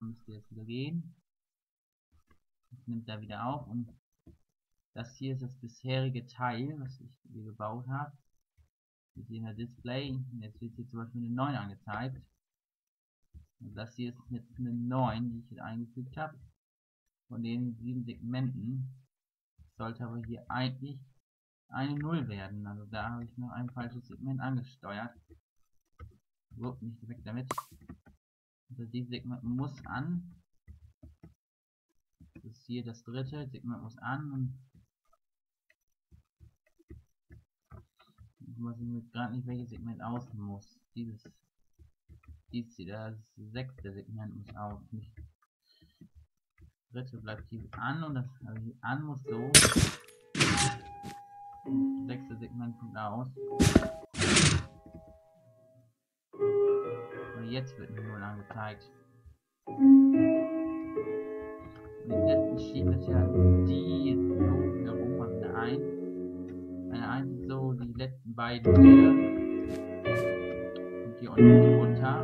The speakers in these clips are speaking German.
müsste jetzt wieder gehen. Das nimmt er wieder auf und das hier ist das bisherige Teil, was ich hier gebaut habe. Mit dem Display. Jetzt wird hier zum Beispiel eine 9 angezeigt. Und das hier ist jetzt eine 9, die ich hier eingefügt habe. Von den 7 Segmenten sollte aber hier eigentlich eine 0 werden. Also da habe ich noch ein falsches Segment angesteuert. Wupp, nicht weg damit. Also dieses Segment muss an. Das ist hier das dritte Segment muss an. Und ich weiß jetzt gerade nicht, welches Segment aus muss. Dieses hier, das sechste Segment muss auf. Nicht. Das dritte bleibt hier an und das also an muss so. Das sechste Segment kommt aus. Und jetzt wird eine 0 angezeigt. Und im letzten Schieben ist ja die herum und eine 1. Eine 1 ist so die letzten beiden Bilder. Und hier unten runter.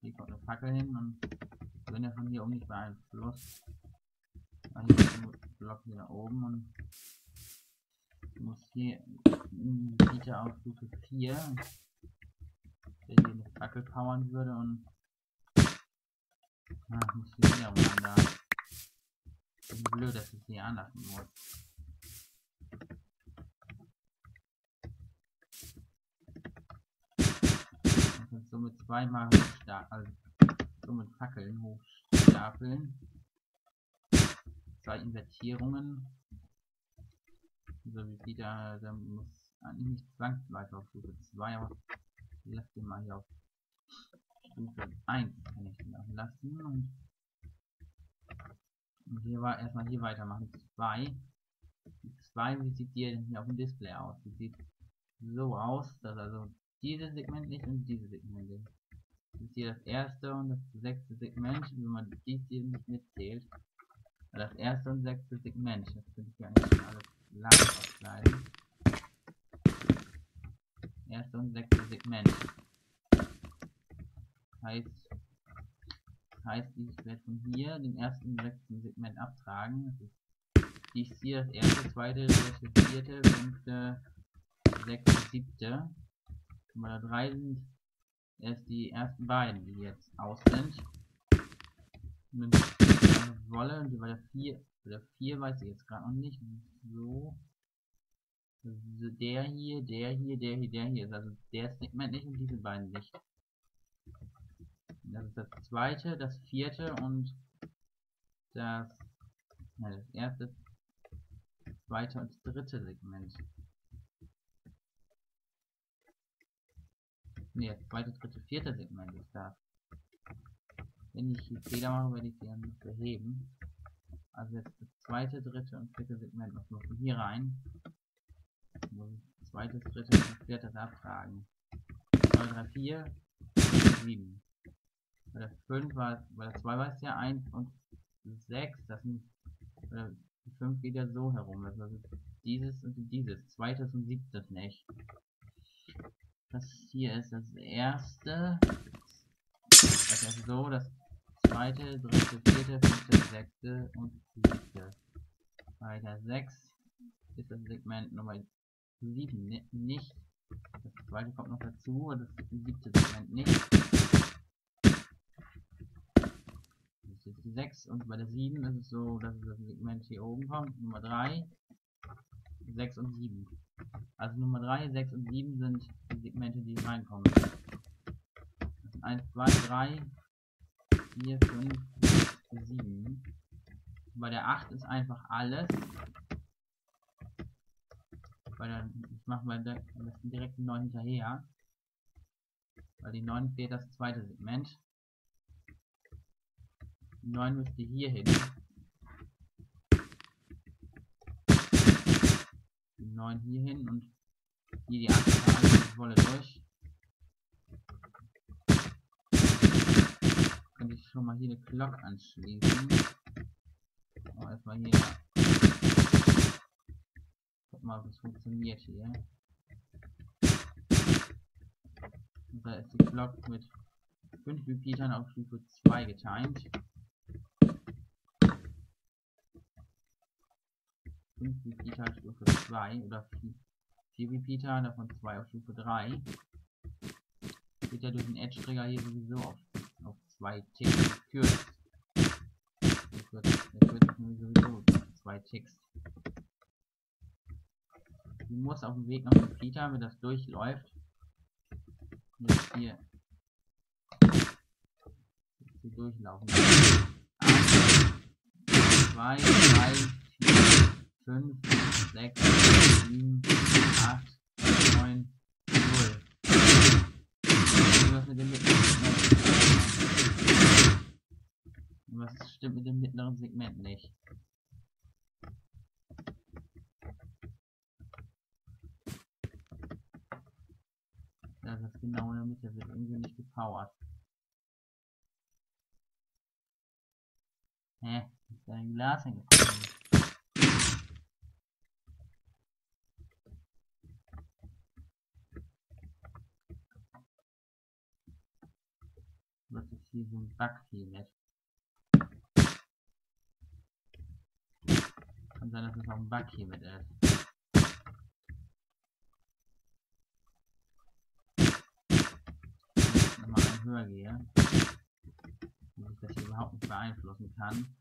Hier kommt eine Fackel hin und wenn er von hier oben nicht beeinflusst, dann hier ist ein Block hier da oben und ich muss hier wieder auf Stufe 4, der hier eine Fackel powern würde und ich muss hier wieder runter. Ich bin blöd, dass ich es hier anlassen muss. Somit zweimal hochstapeln, also somit Fackeln hochstapeln, 2 Invertierungen, so wie wieder, da muss eigentlich nicht zwangsweise auf Stufe 2, aber ich lasse den mal hier auf Stufe 1, kann ich den auch lassen und hier war erstmal hier weitermachen, 2, die 2, wie sieht die denn hier auf dem Display aus, die sieht so aus, dass also dieses Segment nicht und dieses Segment nicht. Das ist hier das erste und das sechste Segment, wenn man dies hier nicht mitzählt. Das erste und sechste Segment, das könnte ich ja eigentlich schon alles lang ausschneiden. Erste und sechste Segment. Heißt, ich werde von hier den ersten und sechsten Segment abtragen. Das ist dies hier das erste, zweite, dritte, vierte, fünfte, sechste, siebte. Wenn wir da 3 sind, erst die ersten beiden, die jetzt aus sind. Mit der Wolle, und die bei der 4, weiß ich jetzt gerade noch nicht. So. Der hier, der hier, der hier, der hier. Also der ist nicht mehr nicht und diese beiden nicht. Das ist das zweite, das vierte und das erste, zweite und dritte Segment. Ne, das zweite, dritte, vierte Segment ist das. Wenn ich hier Fehler mache, werde ich die dann beheben. Also jetzt das zweite, dritte und vierte Segment muss man von hier rein. Zweites, drittes und viertes abtragen. 2, 3, 4, 7. Bei der 5 war, bei der 2 war es ja 1 und 6. Das sind bei der 5 wieder so herum. Also dieses und dieses, zweites und siebtes nicht. Das hier ist das erste, also so, das zweite, dritte, vierte, fünfte, sechste und siebte. Bei der 6 ist das Segment Nummer 7 nicht. Das zweite kommt noch dazu und das siebte Segment nicht. Das ist die 6 und bei der 7 ist es so, dass das Segment hier oben kommt, Nummer 3, 6 und 7. Also Nummer 3, 6 und 7 sind die Segmente, die reinkommen. 1, 2, 3, 4, 5, 6, 7. Bei der 8 ist einfach alles. Weil dann, ich mache mal direkt die 9 hinterher. Weil die 9 fehlt das zweite Segment. Die 9 müsste hier hin. Die 9 hier hin und hier die 8 die Wolle durch. Könnte ich schon mal hier eine Glock anschließen. Oh, erstmal hier. Guck mal, ob das funktioniert hier. Und da ist die Glock mit 5 Repeatern auf Stufe 2 getimt. 5 Repeater auf Stufe 2 oder 4 Repeater, davon 2 auf Stufe 3. Geht ja durch den Edge-Trigger hier sowieso auf 2 Ticks gekürzt. Das wird sowieso auf 2 Ticks. Du musst auf dem Weg noch Repeater, wenn das durchläuft. Jetzt hier durchlaufen. 1, 2, 3, 4. 5, 6, 7, 8, 9, 0. Was mit dem mittleren Segment? Was stimmt mit dem mittleren Segment nicht? Das ist genau in der Mitte, wird irgendwie nicht gepowert. Hä? Ist da ein Glas hingekommen? Das ist hier so ein Bug hier mit. Kann sein, dass es auch ein Bug hier mit ist. Wenn ich nochmal ein höher gehe, dass ich das hier überhaupt nicht beeinflussen kann.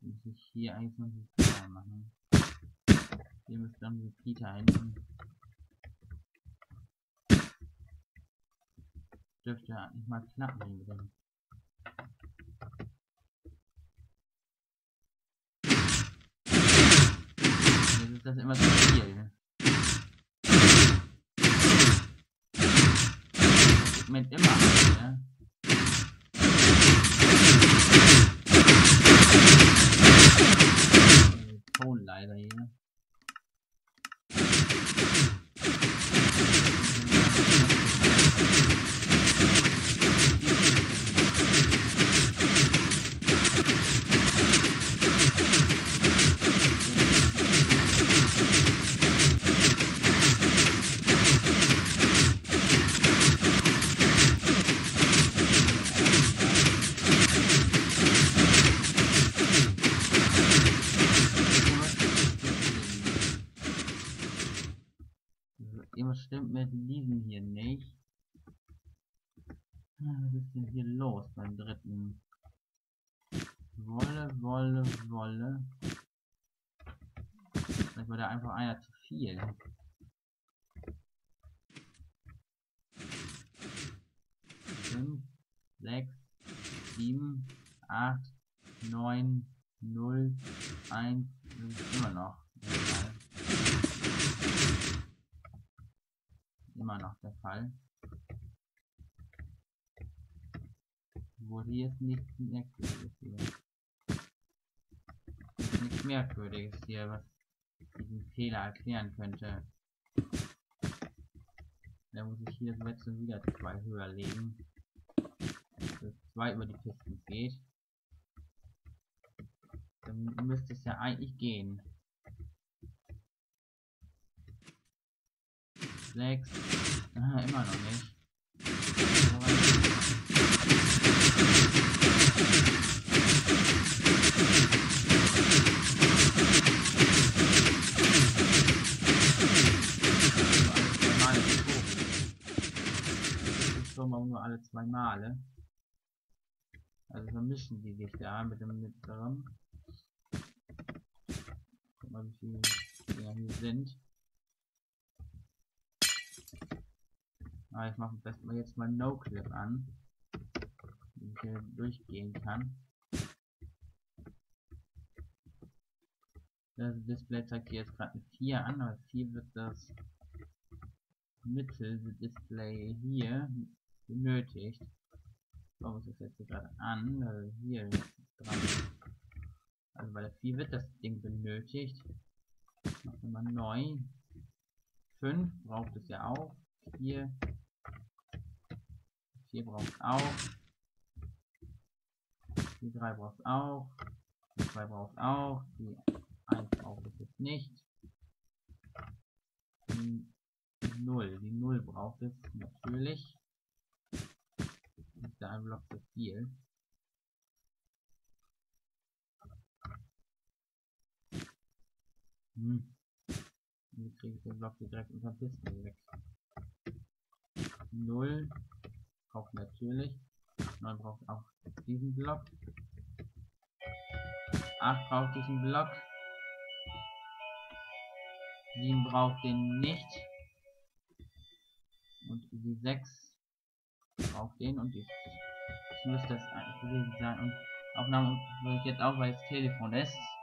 Muss ich hier eigentlich noch ein Repeater machen. Hier müsste dann ein Repeater hin. Dürfte ja nicht mal knapp reden. Jetzt ist das immer zu viel. Ne? Mit immer. Ne? Ton leider hier. Stimmt mit diesem hier nicht. Was ist denn hier los beim dritten? Wolle, Wolle, Wolle. Vielleicht war da einfach einer zu viel. Fünf, sechs, sieben, acht, neun, null, eins, immer noch. Immer noch der Fall. Wurde jetzt nichts merkwürdiges hier. Ist nichts merkwürdiges hier, was diesen Fehler erklären könnte. Da muss ich hier das letzte wieder 2 höher legen. Dass 2 über die Pisten geht. Dann müsste es ja eigentlich gehen. 6. Aha, immer noch nicht. 9. So, warum nur alle 2 Male? Also vermischen die sich da mit dem mittleren. Guck mal, wie viele hier sind. Aber ich mache vielleicht mal jetzt mal No-Clip an, damit ich hier durchgehen kann. Das Display zeigt hier jetzt gerade ein 4 an, aber 4 wird das Mitteldisplay hier benötigt. Warum ist das jetzt hier gerade an? Also hier ist es dran. Also bei der 4 wird das Ding benötigt. Machen wir mal neu. 5 braucht es ja auch. 4. 4 braucht es auch. Die 3 braucht es auch. Die 2 braucht es auch. Die 1 braucht es jetzt nicht. Die 0. Die 0 braucht es natürlich. Ist da ein Block zu viel. Jetzt kriege ich den Block direkt unter dem Display weg. 0 braucht natürlich. 9 braucht auch diesen Block. 8 braucht diesen Block. 7 braucht den nicht. Und die 6 braucht den und die. Das müsste das eigentlich gewesen sein. Und Aufnahme würde ich jetzt auch, weil es Telefon ist.